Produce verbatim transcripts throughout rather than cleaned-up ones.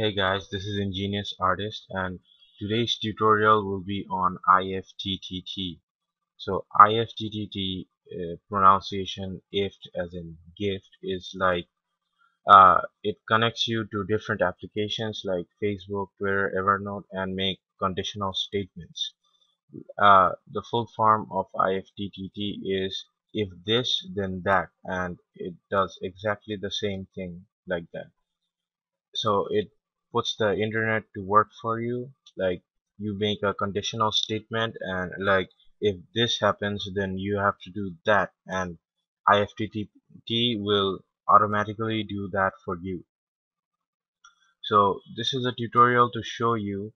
Hey guys, this is Ingenious Artist and today's tutorial will be on I F T T T. So I F T T T uh, pronunciation I F T as in gift is like uh, it connects you to different applications like Facebook, Twitter, Evernote and make conditional statements. Uh, the full form of I F T T T is if this then that, and it does exactly the same thing like that. So it puts the internet to work for you. Like you make a conditional statement and like if this happens then you have to do that, and I F T T T will automatically do that for you. So this is a tutorial to show you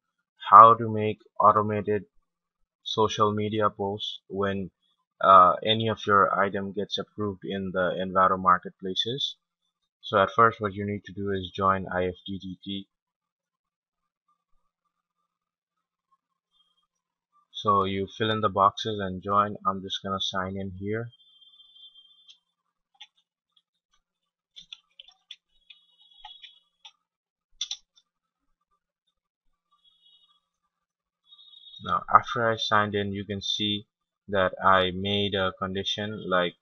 how to make automated social media posts when uh, any of your item gets approved in the Envato marketplaces. So at first what you need to do is join I F T T T. So you fill in the boxes and join. I'm just gonna sign in here. Now after I signed in, you can see that I made a condition like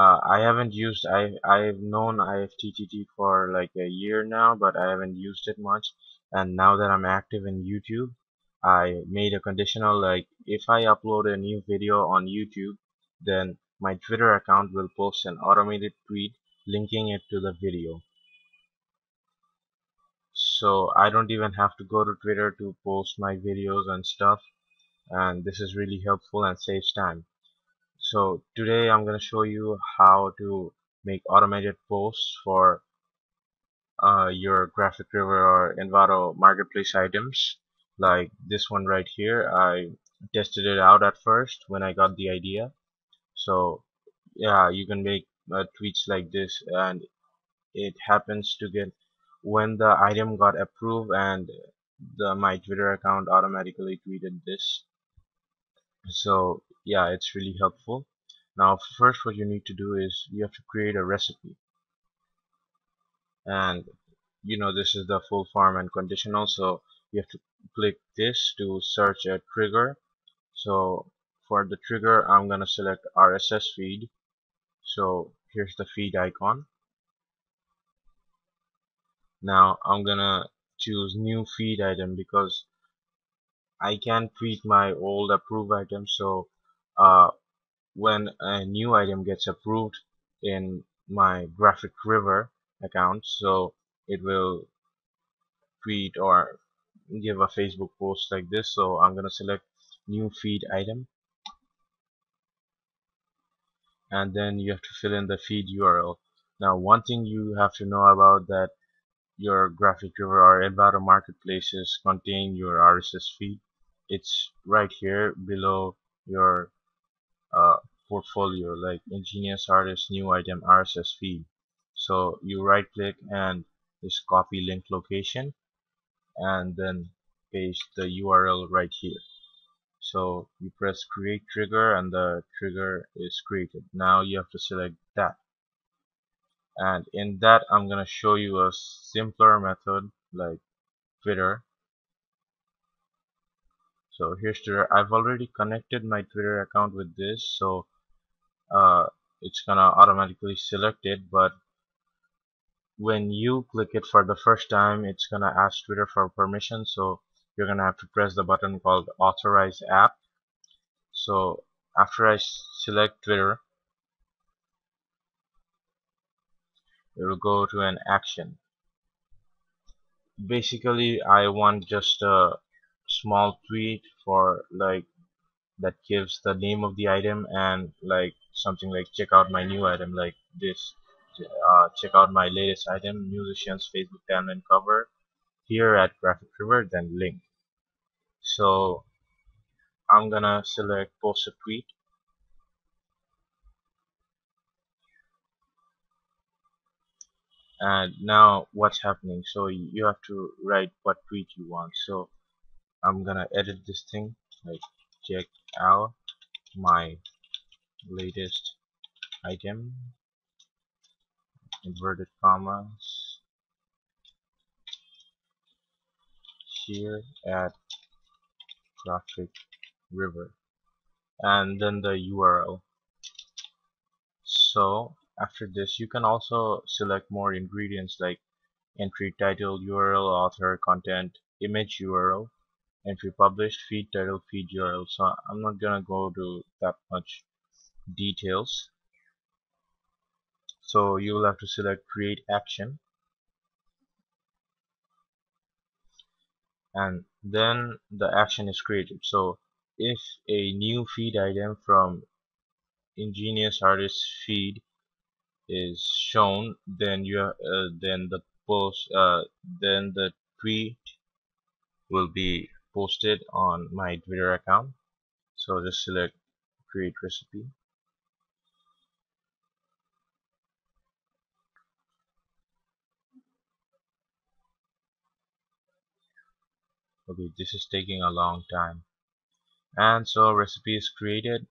Uh, I haven't used, I, I've known I F T T T for like a year now, but I haven't used it much, and now that I'm active in YouTube, I made a conditional like if I upload a new video on YouTube, then my Twitter account will post an automated tweet linking it to the video. So I don't even have to go to Twitter to post my videos and stuff, and this is really helpful and saves time. So today I'm going to show you how to make automated posts for uh, your GraphicRiver or Envato marketplace items, like this one right here. I tested it out at first when I got the idea. So yeah, you can make uh, tweets like this, and it happens to get when the item got approved, and the my Twitter account automatically tweeted this. So yeah, it's really helpful. Now first what you need to do is you have to create a recipe, and you know this is the full form and conditional, so you have to click this to search a trigger. So for the trigger I'm gonna select R S S feed. So here's the feed icon. Now I'm gonna choose new feed item because I can tweet my old approved item, so uh, when a new item gets approved in my GraphicRiver account, so it will tweet or give a Facebook post like this. So I'm gonna select new feed item, and then you have to fill in the feed U R L. Now one thing you have to know about that your GraphicRiver or Envato marketplaces contain your R S S feed. It's right here below your uh, portfolio, like Ingenious Artist new item R S S feed. So you right click and just copy link location and then paste the U R L right here. So you press create trigger and the trigger is created. Now you have to select that, and in that I'm gonna show you a simpler method like Twitter. So here's Twitter. I've already connected my Twitter account with this, so uh, it's gonna automatically select it, but when you click it for the first time it's gonna ask Twitter for permission, so you're gonna have to press the button called authorize app. So after I select Twitter, it will go to an action. Basically I want just a small tweet for like that gives the name of the item and like something like check out my new item like this, uh, check out my latest item, musicians Facebook timeline cover here at GraphicRiver, then link. So I'm gonna select post a tweet, and now what's happening, so you have to write what tweet you want. So I'm gonna edit this thing like check out my latest item, inverted commas, here at GraphicRiver, and then the U R L. So after this, you can also select more ingredients like entry title, U R L, author, content, image U R L, entry published, feed title, feed U R L. So I'm not gonna go to that much details. So you will have to select create action, and then the action is created. So if a new feed item from Ingenious Artist feed is shown, then you uh, then the post uh, then the tweet will be posted on my Twitter account. So just select create recipe, okay, this is taking a long time. And so recipe is created.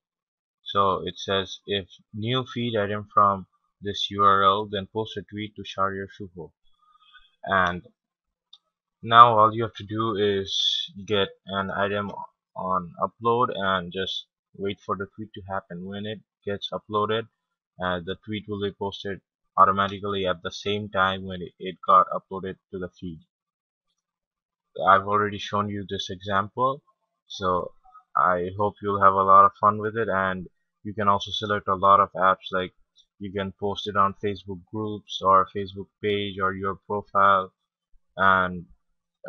So it says if new feed item from this U R L, then post a tweet to Sharir Shuho. And now all you have to do is get an item on upload and just wait for the tweet to happen. When it gets uploaded, uh, the tweet will be posted automatically at the same time when it, it got uploaded to the feed. I've already shown you this example, so I hope you'll have a lot of fun with it. And you can also select a lot of apps, like you can post it on Facebook groups or Facebook page or your profile, and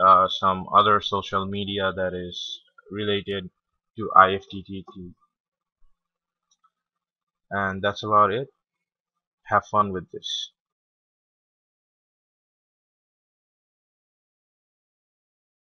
uh, some other social media that is related to I F T T T. And that's about it. Have fun with this.